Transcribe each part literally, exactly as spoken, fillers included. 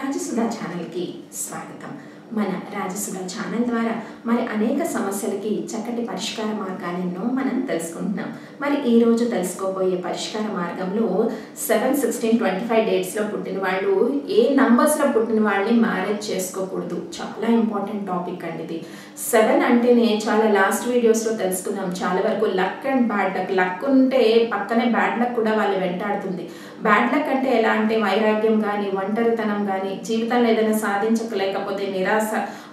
రాజసుధ ఛానల్కి స్వాగతం. మన రాజసుధ ఛానల్ ద్వారా మరి అనేక సమస్యలకి చక్కటి పరిష్కార మార్గాలను మనం తెలుసుకుంటున్నాం. మరి ఈరోజు తెలుసుకోబోయే పరిష్కార మార్గంలో సెవెన్ సిక్స్టీన్ ట్వంటీ ఫైవ్ డేట్స్లో పుట్టిన వాళ్ళు, ఏ నంబర్స్లో పుట్టిన వాళ్ళని మ్యారేజ్ చేసుకోకూడదు. చాలా ఇంపార్టెంట్ టాపిక్ అండి ఇది. సెవెన్ అంటేనే చాలా లాస్ట్ వీడియోస్లో తెలుసుకున్నాం. చాలా వరకు luck and bad luck, luck ఉంటే పక్కనే బ్యాడ్ లక్ కూడా వాళ్ళు వెంటాడుతుంది. బ్యాడ్ లక్ అంటే ఎలా అంటే వైరాగ్యం కానీ, ఒంటరితనం కానీ, జీవితంలో ఏదైనా సాధించలేకపోతే నిరాశ,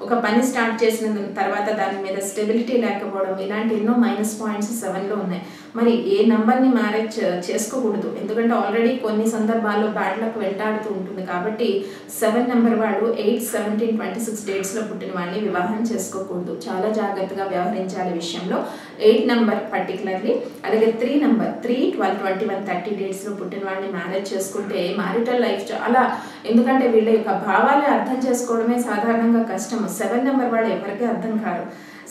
ఒక పని స్టార్ట్ చేసిన తర్వాత దాని మీద స్టెబిలిటీ లేకపోవడం, ఇలాంటి ఎన్నో మైనస్ పాయింట్స్ సెవెన్లో ఉన్నాయి. మరి ఏ నెంబర్ని మ్యారేజ్ చేసుకోకూడదు, ఎందుకంటే ఆల్రెడీ కొన్ని సందర్భాల్లో బ్యాడ్ లక్ వెంటాడుతూ ఉంటుంది. కాబట్టి సెవెన్ నెంబర్ వాళ్ళు ఎయిట్ సెవెంటీన్ ట్వంటీ సిక్స్ డేట్స్లో పుట్టిన వాళ్ళని వివాహం చేసుకోకూడదు. చాలా జాగ్రత్తగా వ్యవహరించాలి విషయంలో ఎయిట్ నెంబర్ పర్టికులర్లీ. అలాగే three number three twelve twenty one thirty డేట్స్లో పుట్టిన వాళ్ళని మ్యారేజ్ చేసుకుంటే మ్యారిటల్ లైఫ్ చాలా, ఎందుకంటే వీళ్ళ యొక్క భావాలు అర్థం చేసుకోవడమే సాధారణంగా కష్టం. సెవెన్ నెంబర్ వాళ్ళు ఎవరికి అర్థం కారు.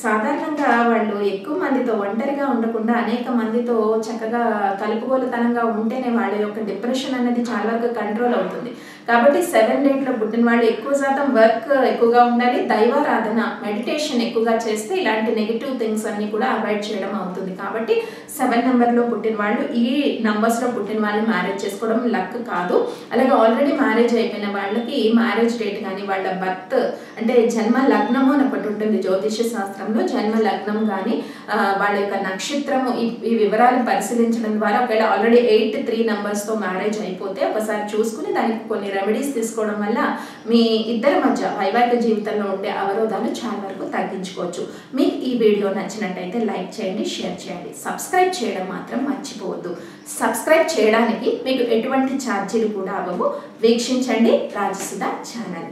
సాధారణంగా వాళ్ళు ఎక్కువ మందితో ఒంటరిగా ఉండకుండా అనేక మందితో చక్కగా కలుపుగోలుతనంగా ఉంటేనే వాళ్ళ యొక్క డిప్రెషన్ అనేది చాలా వరకు కంట్రోల్ అవుతుంది. కాబట్టి సెవెన్ డేట్లో పుట్టిన వాళ్ళు ఎక్కువ శాతం వర్క్ ఎక్కువగా ఉండాలి, దైవారాధన మెడిటేషన్ ఎక్కువగా చేస్తే ఇలాంటి నెగిటివ్ థింగ్స్ అన్నీ కూడా అవాయిడ్ చేయడం అవుతుంది. కాబట్టి సెవెన్ నెంబర్లో పుట్టిన వాళ్ళు, ఈ నెంబర్స్లో పుట్టిన వాళ్ళు మ్యారేజ్ చేసుకోవడం లక్ కాదు. అలాగే ఆల్రెడీ మ్యారేజ్ అయిపోయిన వాళ్ళకి మ్యారేజ్ డేట్ కానీ, వాళ్ళ బర్త్ అంటే జన్మ లగ్నము అని ఒకటి ఉంటుంది జ్యోతిష్య శాస్త్రం, జన్మ లగ్నం కానీ వాళ్ళ యొక్క నక్షత్రము, ఈ వివరాలు పరిశీలించడం ద్వారా ఒకవేళ ఆల్రెడీ ఎయిట్ త్రీ నెంబర్స్తో మ్యారేజ్ అయిపోతే ఒకసారి చూసుకుని దానికి కొన్ని రెమెడీస్ తీసుకోవడం వల్ల మీ ఇద్దరి మధ్య వైవాహిక జీవితంలో ఉండే అవరోధాలు చాలా వరకు తగ్గించుకోవచ్చు. మీకు ఈ వీడియో నచ్చినట్టయితే లైక్ చేయండి, షేర్ చేయండి, సబ్స్క్రైబ్ చేయడం మాత్రం మర్చిపోవద్దు. సబ్స్క్రైబ్ చేయడానికి మీకు ఎటువంటి ఛార్జీలు కూడా అవ్వవు. వీక్షించండి రాజసుధ ఛానల్.